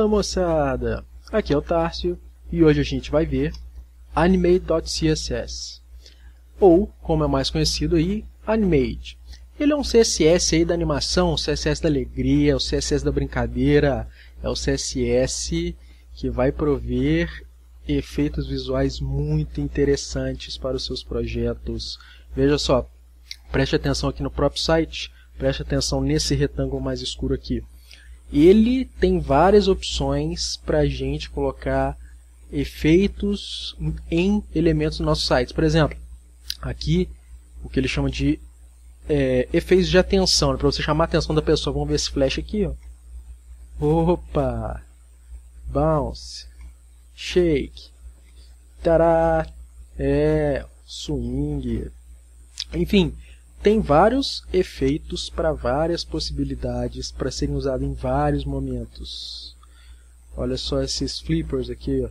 Fala moçada, aqui é o Tárcio e hoje a gente vai ver Animate.css, ou como é mais conhecido aí, Animate. Ele é um CSS aí da animação, o CSS da alegria, o CSS da brincadeira, é o CSS que vai prover efeitos visuais muito interessantes para os seus projetos. Veja só, preste atenção aqui no próprio site, preste atenção nesse retângulo mais escuro aqui. Ele tem várias opções para a gente colocar efeitos em elementos do nosso site. Por exemplo, aqui o que ele chama de efeitos de atenção, né? Para você chamar a atenção da pessoa. Vamos ver esse flash aqui, ó. Opa! Bounce, shake, tará, swing, enfim. Tem vários efeitos para várias possibilidades, para serem usados em vários momentos. Olha só esses flippers aqui, ó.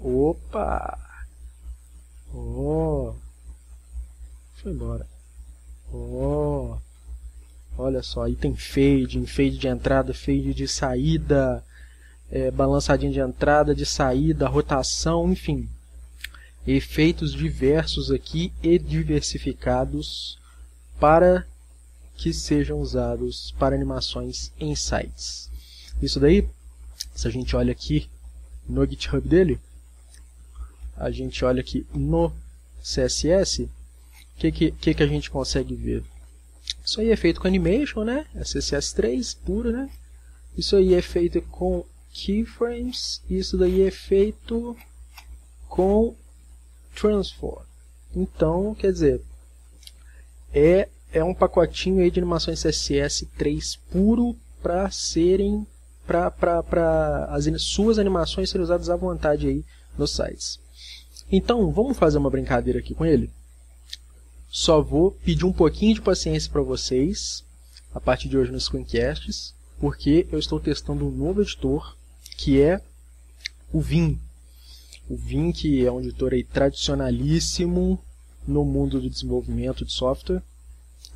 Opa! Oh! Foi embora. Oh! Olha só, aí tem fade, fade de entrada, fade de saída, balançadinha de entrada, de saída, rotação, enfim. Efeitos diversos aqui e diversificados, para que sejam usados para animações em sites. Isso daí, se a gente olha aqui no GitHub dele, a gente olha aqui no CSS, o que a gente consegue ver? Isso aí é feito com animation, né? É CSS3 puro, né? Isso aí é feito com keyframes, isso daí é feito com transform. Então, quer dizer, é um pacotinho aí de animações CSS3 puro para serem as suas animações serem usadas à vontade aí nos sites. Então, vamos fazer uma brincadeira aqui com ele. Só vou pedir um pouquinho de paciência para vocês a partir de hoje nos screencasts, porque eu estou testando um novo editor que é o Vim. O Vim, que é um editor aí tradicionalíssimo no mundo do desenvolvimento de software.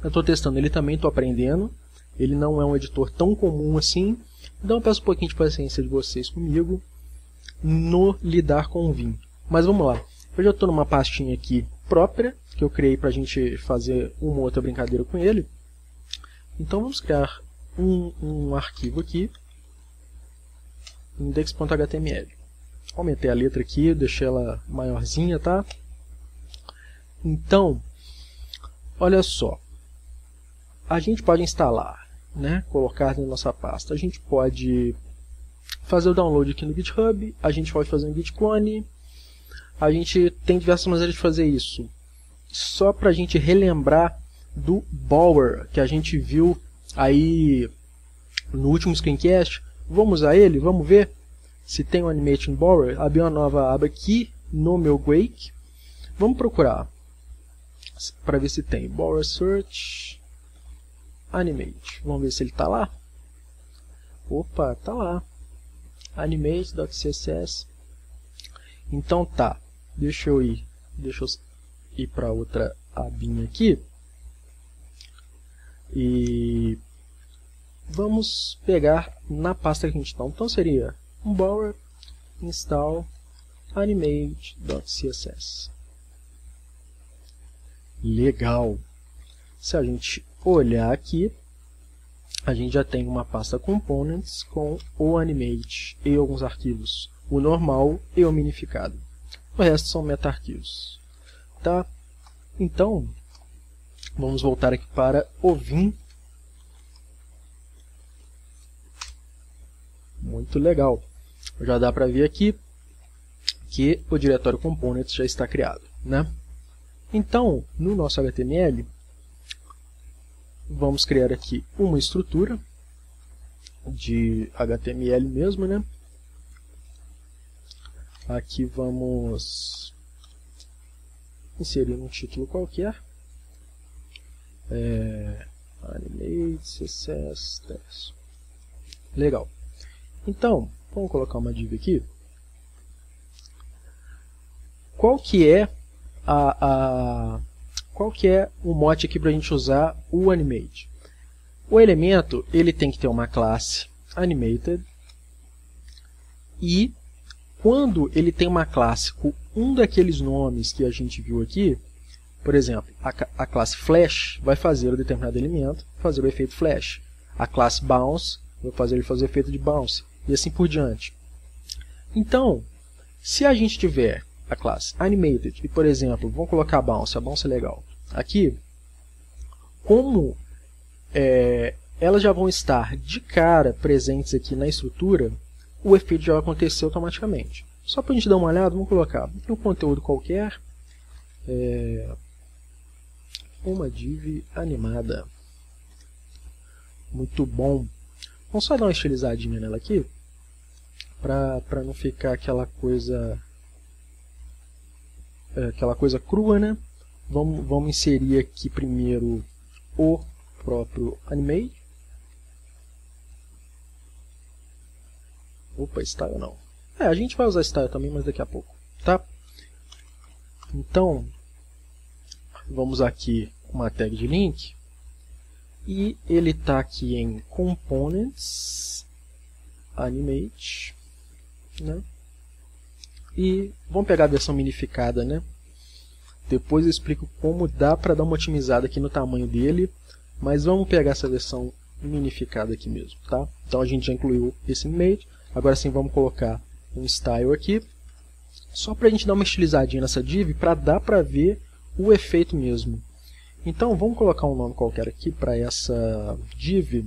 Eu estou testando ele também, estou aprendendo. Ele não é um editor tão comum assim, então eu peço um pouquinho de paciência de vocês comigo no lidar com o Vim. Mas vamos lá, eu já estou numa pastinha aqui própria, que eu criei para a gente fazer uma outra brincadeira com ele. Então vamos criar um arquivo aqui, index.html. Aumentei a letra aqui, deixei ela maiorzinha, tá? Então, olha só, a gente pode instalar, né? Colocar na nossa pasta, a gente pode fazer o download aqui no GitHub, a gente pode fazer um git clone, a gente tem diversas maneiras de fazer isso. Só para a gente relembrar do Bower, que a gente viu aí no último screencast, vamos usar ele, vamos ver se tem um Animate no Bower. Abri uma nova aba aqui no meu Wake, vamos procurar para ver se tem Bower Search Animate. Vamos ver se ele está lá. Opa, está lá. Animate.css. Então tá. Deixa eu ir para outra abinha aqui. E vamos pegar na pasta que a gente está. Então seria um Bower install animate.css. Legal. Se a gente olhar aqui, a gente já tem uma pasta components com o animate e alguns arquivos, o normal e o minificado. O resto são meta-arquivos, tá? Então, vamos voltar aqui para o Vim. Muito legal. Já dá para ver aqui que o diretório components já está criado, né? Então, no nosso HTML, vamos criar aqui uma estrutura de HTML mesmo, né? Aqui vamos inserir um título qualquer. Animate.css. Legal. Então, vamos colocar uma div aqui. Qual que é qual que é o mote aqui para a gente usar o Animate? O elemento, ele tem que ter uma classe Animated, E quando ele tem uma classe com um daqueles nomes que a gente viu aqui, por exemplo, a classe Flash vai fazer um determinado elemento fazer o efeito Flash. A classe Bounce vai fazer ele fazer o efeito de Bounce. E assim por diante. Então, se a gente tiver a classe Animated, e por exemplo, vamos colocar a Bounce é legal. Aqui, como elas já vão estar de cara presentes aqui na estrutura, o efeito já vai acontecer automaticamente. Só para a gente dar uma olhada, vamos colocar um conteúdo qualquer, uma div animada. Muito bom. Vamos só dar uma estilizadinha nela aqui, para não ficar aquela coisa crua, né? Vamos inserir aqui primeiro o próprio Animate. Opa, style não. A gente vai usar style também, mas daqui a pouco, tá? Então, vamos aqui com uma tag de link. E ele está aqui em Components, Animate, né? E vamos pegar a versão minificada, né? Depois eu explico como dá para dar uma otimizada aqui no tamanho dele, mas vamos pegar essa versão minificada aqui mesmo, tá? Então a gente já incluiu esse Animate, agora sim vamos colocar um Style aqui, só para a gente dar uma estilizadinha nessa div, para dar para ver o efeito mesmo. Então vamos colocar um nome qualquer aqui para essa div,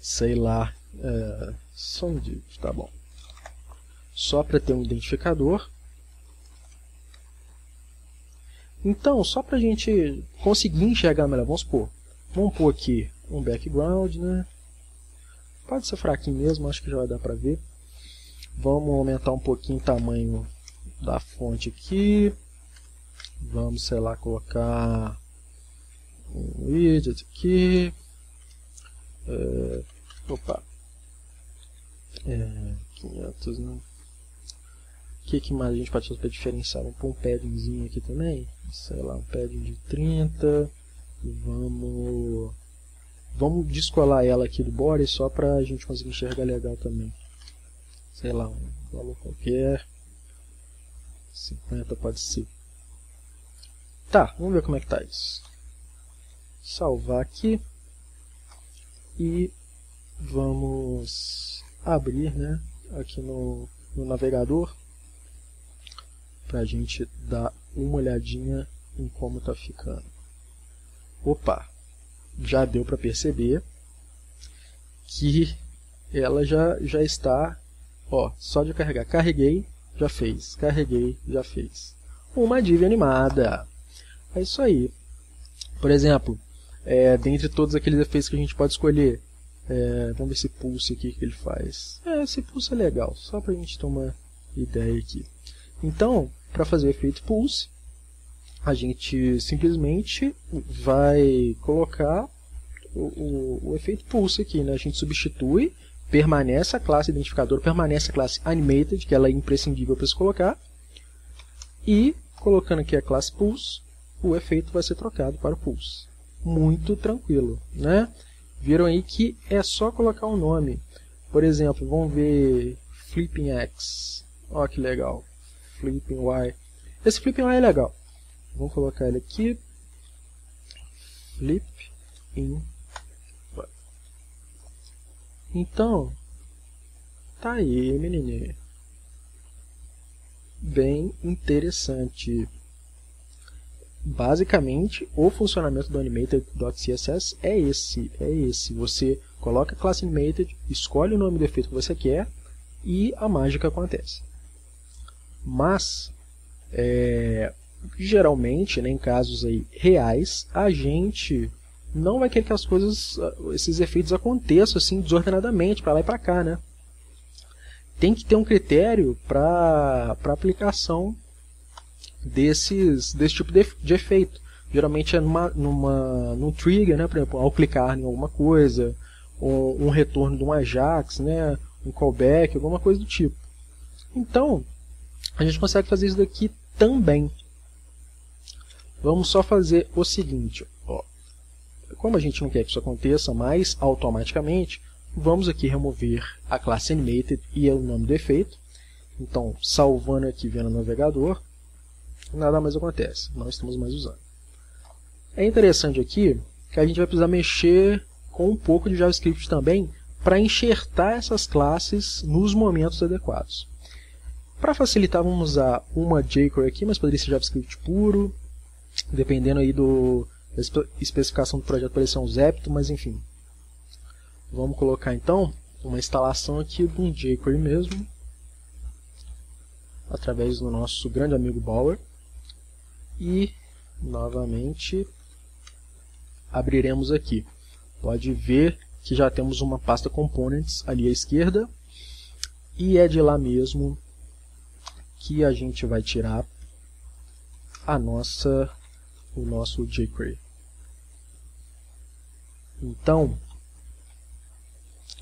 sei lá, SomDiv, tá bom. Só para ter um identificador. Então, só para a gente conseguir enxergar melhor, vamos pôr aqui um background, né? Pode ser fraquinho mesmo, acho que já vai dar para ver. Vamos aumentar um pouquinho o tamanho da fonte aqui. Vamos, sei lá, colocar um widget aqui. Opa. 500, né? O que mais a gente pode fazer para diferenciar? Vamos pôr um paddingzinho aqui também. Sei lá, um padding de 30. E vamos descolar ela aqui do body só para a gente conseguir enxergar legal também. Sei lá, um valor qualquer. 50 pode ser. Tá, vamos ver como é que tá isso. Salvar aqui. E vamos abrir, né, aqui no navegador, pra gente dar uma olhadinha em como tá ficando. Opa! Já deu pra perceber que ela já está, ó, só de carregar. Carreguei, já fez. Carreguei, já fez. Uma div animada! É isso aí. Por exemplo, dentre todos aqueles efeitos que a gente pode escolher, vamos ver esse pulso aqui que ele faz. Esse pulso é legal, só para a gente ter uma ideia aqui. Então, para fazer o efeito pulse, a gente simplesmente vai colocar o efeito pulse aqui, né? A gente substitui, permanece a classe identificador, permanece a classe animated, que ela é imprescindível para se colocar, e colocando aqui a classe pulse, o efeito vai ser trocado para o Pulse. Muito tranquilo, né? Viram aí que é só colocar um nome. Por exemplo, vamos ver Flipping X. Ó, que legal. Flipping Y. Esse Flipping Y é legal. Vamos colocar ele aqui. Flipping Y. Então, tá aí, menininha. Bem interessante. Basicamente, o funcionamento do Animated.css é esse, Você coloca a classe Animated, escolhe o nome do efeito que você quer e a mágica acontece. Mas, geralmente, né, em casos aí reais, a gente não vai querer que as coisas, esses efeitos aconteçam assim desordenadamente, para lá e para cá, né? Tem que ter um critério para aplicação desse tipo de efeito. Geralmente é num trigger, né? Por exemplo, ao clicar em alguma coisa, ou um retorno de um Ajax, né? Um callback, alguma coisa do tipo. Então, a gente consegue fazer isso daqui também. Vamos só fazer o seguinte, ó. Como a gente não quer que isso aconteça mais automaticamente, Vamos aqui remover a classe Animated e o nome do efeito. Então, salvando aqui, vendo o navegador, nada mais acontece, não estamos mais usando. É interessante aqui que a gente vai precisar mexer com um pouco de JavaScript também para enxertar essas classes nos momentos adequados. Para facilitar, vamos usar uma jQuery aqui, mas poderia ser JavaScript puro, dependendo aí da especificação do projeto, poderia ser um Zepto, mas enfim. Vamos colocar então uma instalação aqui de um jQuery mesmo, através do nosso grande amigo Bower, e novamente abriremos aqui. Pode ver que já temos uma pasta components ali à esquerda, e é de lá mesmo que a gente vai tirar o nosso jQuery. Então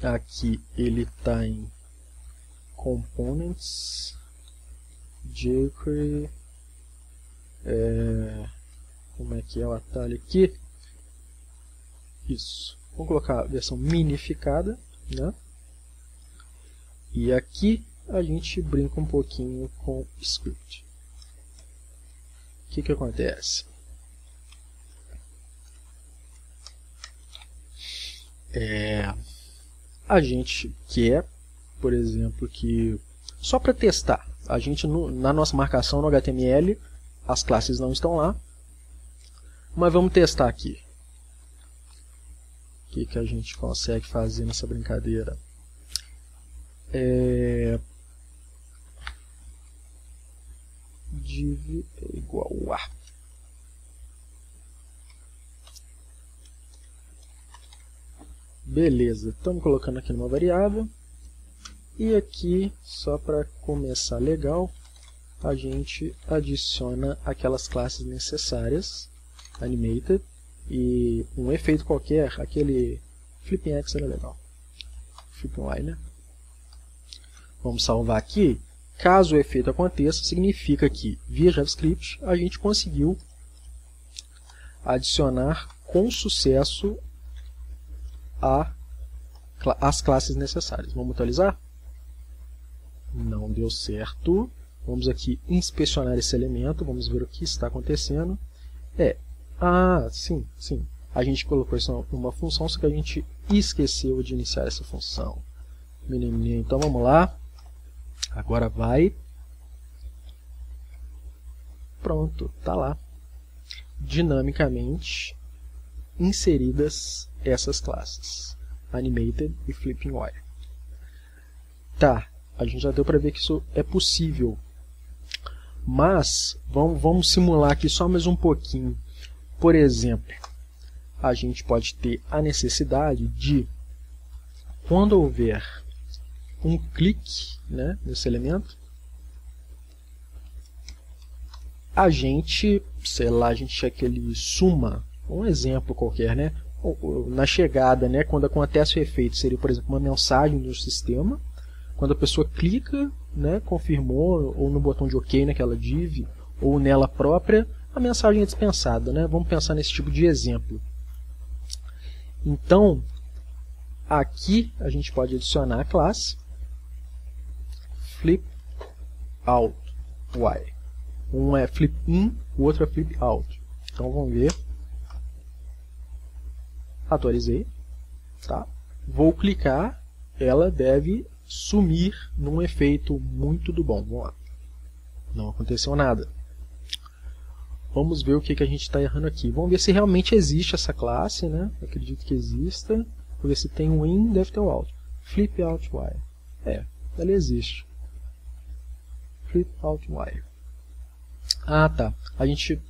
aqui ele está em components jQuery, como é que é o atalho aqui? Isso, vamos colocar a versão minificada, né? E aqui a gente brinca um pouquinho com script. O que que acontece? A gente quer, por exemplo, que só para testar, a gente na nossa marcação no HTML as classes não estão lá, mas vamos testar aqui. O que que a gente consegue fazer nessa brincadeira? Div igual a beleza, estamos colocando aqui numa variável. E aqui, só para começar legal, a gente adiciona aquelas classes necessárias, Animated, e um efeito qualquer, aquele Flipping X era legal, Flipping Y, né? Vamos salvar aqui. Caso o efeito aconteça, significa que, via JavaScript, a gente conseguiu adicionar com sucesso as classes necessárias. Vamos atualizar? Não deu certo. Vamos aqui inspecionar esse elemento, vamos ver o que está acontecendo. Sim, a gente colocou isso numa função, só que a gente esqueceu de iniciar essa função. Então vamos lá, agora vai. Pronto, tá lá. Dinamicamente inseridas essas classes, Animated e Flipping Y. Tá. A gente já deu para ver que isso é possível, mas vamos simular aqui só mais um pouquinho. Por exemplo, a gente pode ter a necessidade de, quando houver um clique, né, nesse elemento, a gente, a gente aquele suma, um exemplo qualquer, né, na chegada, né, quando acontece o efeito, seria, por exemplo, uma mensagem do sistema. Quando a pessoa clica, né, confirmou, ou no botão de OK naquela div, ou nela própria, a mensagem é dispensada, né? Vamos pensar nesse tipo de exemplo. Então, aqui a gente pode adicionar a classe FlipOutY. Um é FlipIn, o outro é FlipOut. Então vamos ver. Atualizei. Tá? Vou clicar, ela deve sumir num efeito muito do bom. Vamos lá. Não aconteceu nada. Vamos ver o que que a gente está errando aqui. Vamos ver se realmente existe essa classe, né? Eu acredito que exista. Vou ver se tem um in, deve ter o out. Flip out y. Ela existe. Flip out y. Ah, tá. A gente...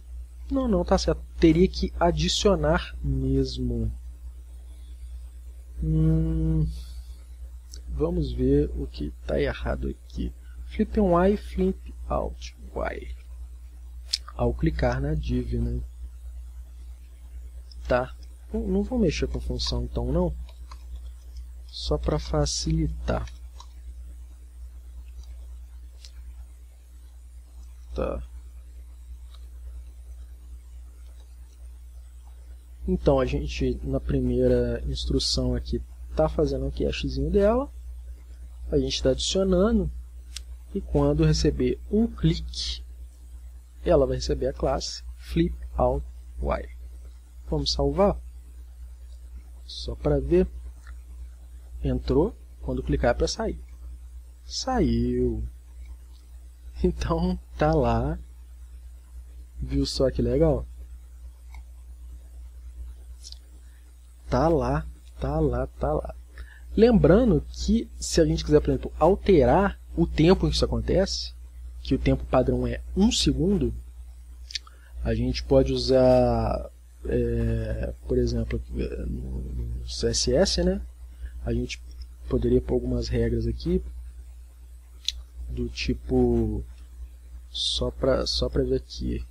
Não, tá certo. Teria que adicionar mesmo. Vamos ver o que está errado aqui. Flip y, flip out y. Ao clicar na div, né? Tá. Não vou mexer com a função então, não. Só para facilitar. Tá. Então a gente na primeira instrução aqui está fazendo um cachezinho dela, a gente está adicionando, e quando receber um clique, ela vai receber a classe FlipOutWire. Vamos salvar, só para ver. Entrou, quando clicar é para sair. Saiu. Então tá lá. Viu só que legal? Tá lá. Lembrando que se a gente quiser, por exemplo, alterar o tempo em que isso acontece, que o tempo padrão é 1 segundo, a gente pode usar, por exemplo, no CSS, né? A gente poderia pôr algumas regras aqui, do tipo, só pra ver aqui,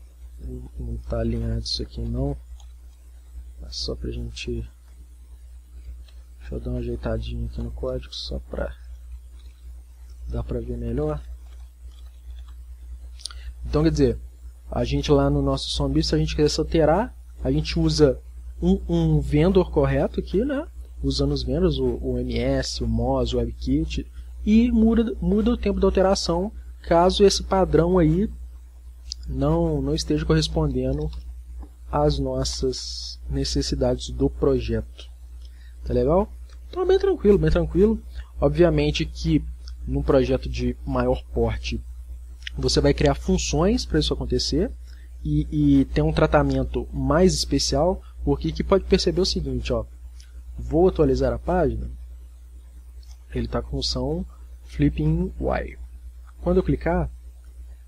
não está alinhado isso aqui não, mas só pra gente, deixa eu dar uma ajeitadinha aqui no código, só pra dar pra ver melhor. Então, quer dizer, a gente lá no nosso zombie, se a gente quiser se alterar, a gente usa um vendor correto aqui, né? Usando os vendors, o MS, o MOS, o WebKit, e muda o tempo da alteração caso esse padrão aí não esteja correspondendo às nossas necessidades do projeto. Tá legal? Então, bem tranquilo, bem tranquilo. Obviamente que num projeto de maior porte você vai criar funções para isso acontecer e ter um tratamento mais especial, porque que pode perceber o seguinte, ó. Vou atualizar a página, ele está com a função FlipOutWire. Quando eu clicar,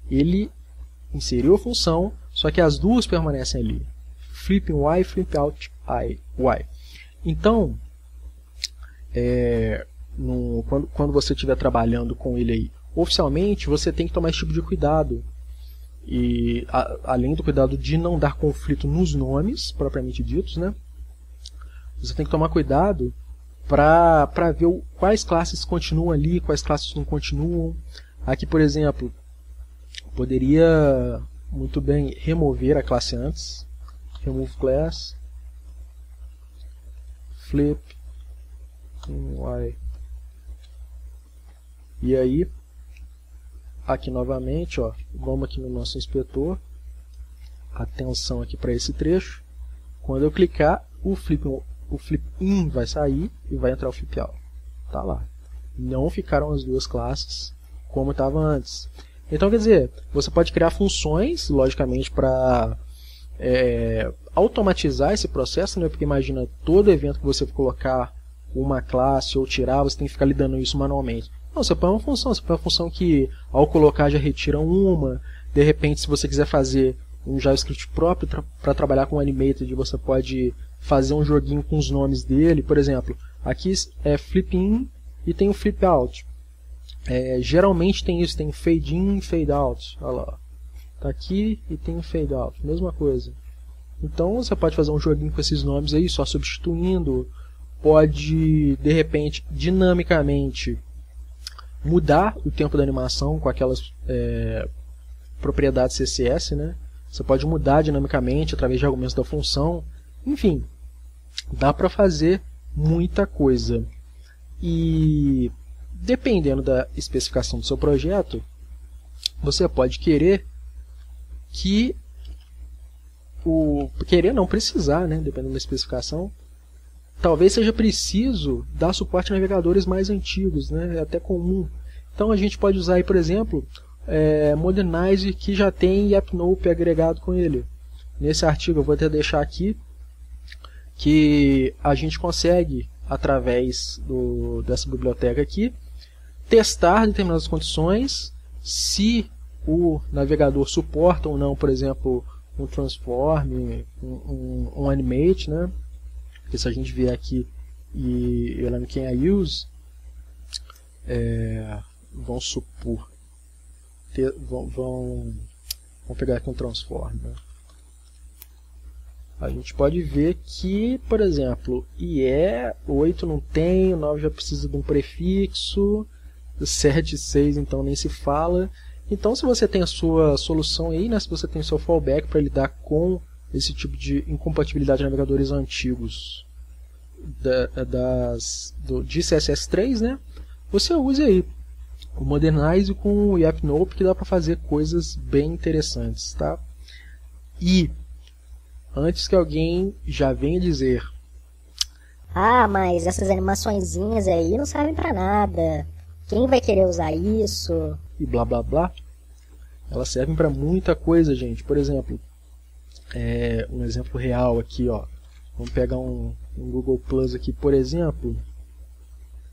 ele inseriu a função, só que as duas permanecem ali, FlipOutWire e FlipOutWire. Então, quando você estiver trabalhando com ele aí, oficialmente, você tem que tomar esse tipo de cuidado, e além do cuidado de não dar conflito nos nomes propriamente ditos, né? Você tem que tomar cuidado para ver quais classes continuam ali, quais classes não continuam. Aqui, por exemplo, poderia muito bem remover a classe antes. Remove class. Flip. E aí, aqui novamente, ó, vamos aqui no nosso inspetor. Atenção aqui para esse trecho. Quando eu clicar, o flip in vai sair e vai entrar o flip out. Tá lá. Não ficaram as duas classes como estava antes. Então, quer dizer, você pode criar funções, logicamente, para automatizar esse processo, né? Porque imagina, todo evento que você colocar uma classe ou tirar, você tem que ficar lidando isso manualmente. Não, você põe uma função, você põe uma função que ao colocar já retira uma. De repente, se você quiser fazer um JavaScript próprio para trabalhar com o Animated, você pode fazer um joguinho com os nomes dele. Por exemplo, aqui é flip in e tem o flip out. Geralmente tem isso, tem fade in e fade out. Olha lá, tá aqui e tem fade out, mesma coisa. Então você pode fazer um joguinho com esses nomes aí, só substituindo. Pode, de repente, dinamicamente mudar o tempo da animação com aquelas propriedades CSS, né? Você pode mudar dinamicamente através de argumentos da função. Enfim, dá para fazer muita coisa. E dependendo da especificação do seu projeto, você pode querer que querer não precisar, né? Dependendo da especificação, talvez seja preciso dar suporte a navegadores mais antigos, né? É até comum. Então a gente pode usar aí, por exemplo, Modernizr, que já tem Yepnope agregado com ele. Nesse artigo eu vou até deixar aqui que a gente consegue, através dessa biblioteca aqui, testar determinadas condições, se o navegador suporta ou não, por exemplo, um transform, um animate, né? Porque se a gente vier aqui e eu lembro quem é use, vamos supor, vamos pegar aqui um transform, né? A gente pode ver que, por exemplo, IE 8 não tem, o 9 já precisa de um prefixo, 7 e 6 então nem se fala. Então, se você tem a sua solução aí, né, se você tem o seu fallback para lidar com esse tipo de incompatibilidade de navegadores antigos, de CSS3, né, você usa aí o Modernizr com o Yepnope, que dá para fazer coisas bem interessantes, tá? E antes que alguém já venha dizer: ah, mas essas animaçõezinhas aí não servem para nada, quem vai querer usar isso? E blá blá blá. Elas servem para muita coisa, gente. Por exemplo, um exemplo real aqui, ó. Vamos pegar um Google Plus aqui, por exemplo.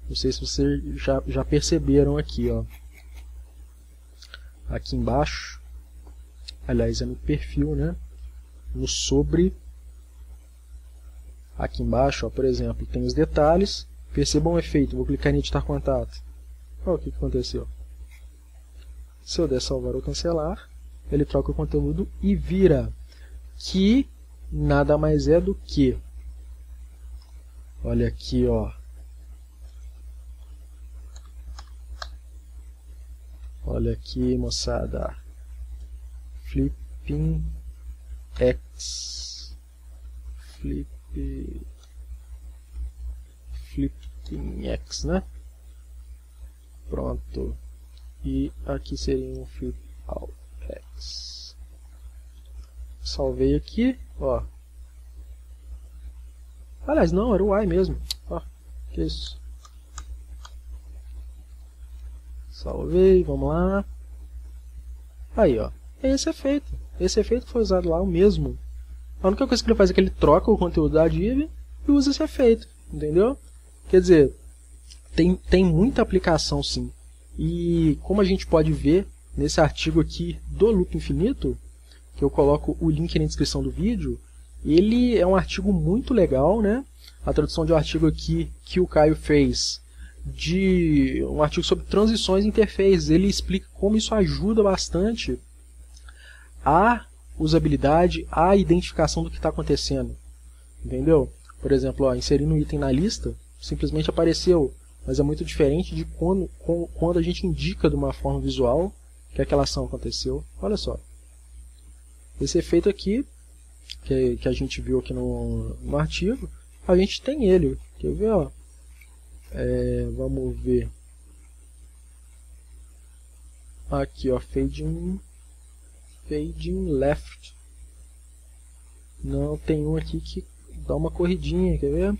Não sei se vocês já perceberam aqui, ó. Aqui embaixo. Aliás, é no perfil, né? No sobre. Aqui embaixo, ó, por exemplo, tem os detalhes. Percebam o efeito. Vou clicar em editar contato. Olha o que aconteceu. Se eu der salvar ou cancelar, ele troca o conteúdo e vira. Que nada mais é do que... Olha aqui, ó. Olha aqui, moçada. Flipping X. Flipping X, né? Pronto. E aqui seria um flip out X. Salvei aqui, ó. Aliás, não, era o Y mesmo. Ó, que isso. Salvei, vamos lá. Aí, ó. É esse efeito. Esse efeito foi usado lá, o mesmo. A única coisa que ele faz é que ele troca o conteúdo da div e usa esse efeito, entendeu? Quer dizer, tem muita aplicação, sim. E como a gente pode ver nesse artigo aqui do Loop Infinito, que eu coloco o link na descrição do vídeo, ele é um artigo muito legal, né? A tradução de um artigo aqui que o Caio fez, de um artigo sobre transições e interfaces. Ele explica como isso ajuda bastante a usabilidade, a identificação do que está acontecendo, entendeu? Por exemplo, ó, inserindo um item na lista, simplesmente apareceu, mas é muito diferente de quando a gente indica de uma forma visual que aquela ação aconteceu. Olha só, esse efeito aqui que a gente viu aqui no artigo, a gente tem ele. Quer ver, ó? Vamos ver aqui, ó, fading left. Não, tem um aqui que dá uma corridinha, quer ver?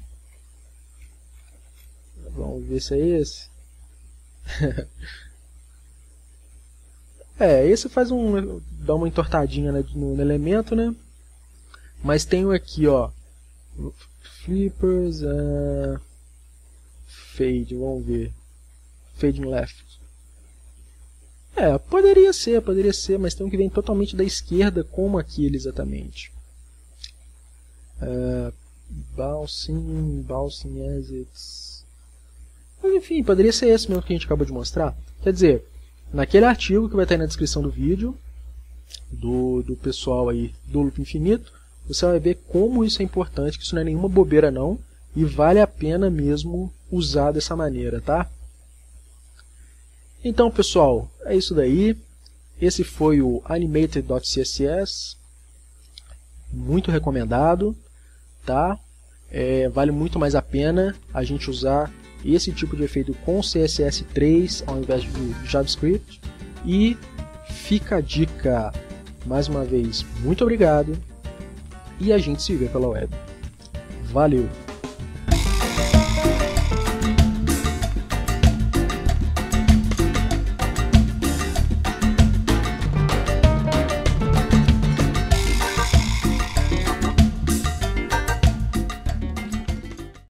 Vamos ver se é esse. Esse faz dá uma entortadinha no elemento, né? Mas tem um aqui, ó, flippers, fade, vamos ver, fading left. Poderia ser, mas tem um que vem totalmente da esquerda, como aquele exatamente. Bouncing exits. Mas enfim, poderia ser esse mesmo que a gente acabou de mostrar. Quer dizer, naquele artigo que vai estar aí na descrição do vídeo, do pessoal aí do Loop Infinito, você vai ver como isso é importante, que isso não é nenhuma bobeira não, e vale a pena mesmo usar dessa maneira, tá? Então, pessoal, é isso daí. Esse foi o Animate.css, muito recomendado, tá? Vale muito mais a pena a gente usar esse tipo de efeito com CSS3 ao invés de JavaScript. E fica a dica, mais uma vez, muito obrigado, e a gente se vê pela web. Valeu!